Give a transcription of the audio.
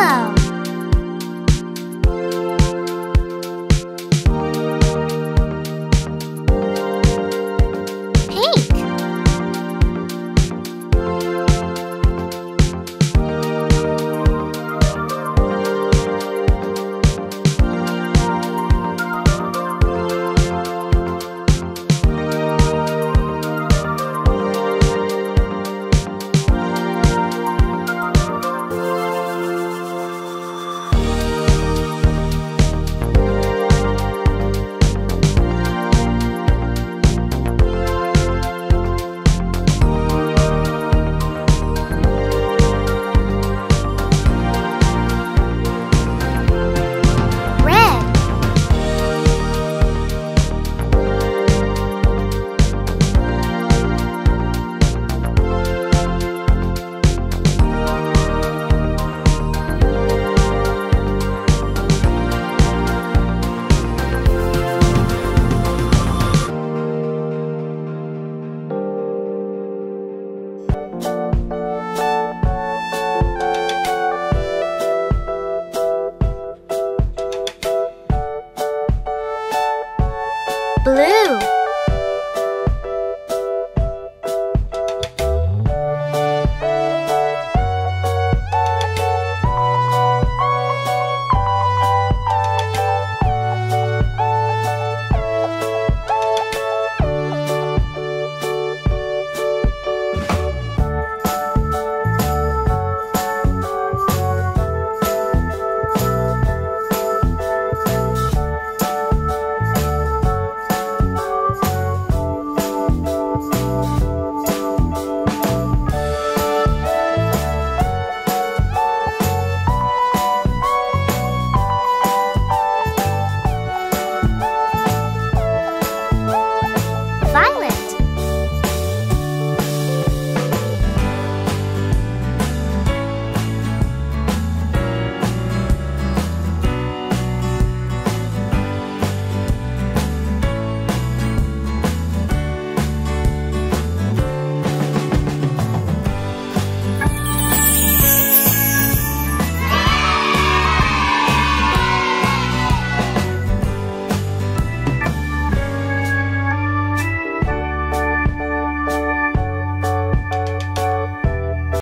Hello.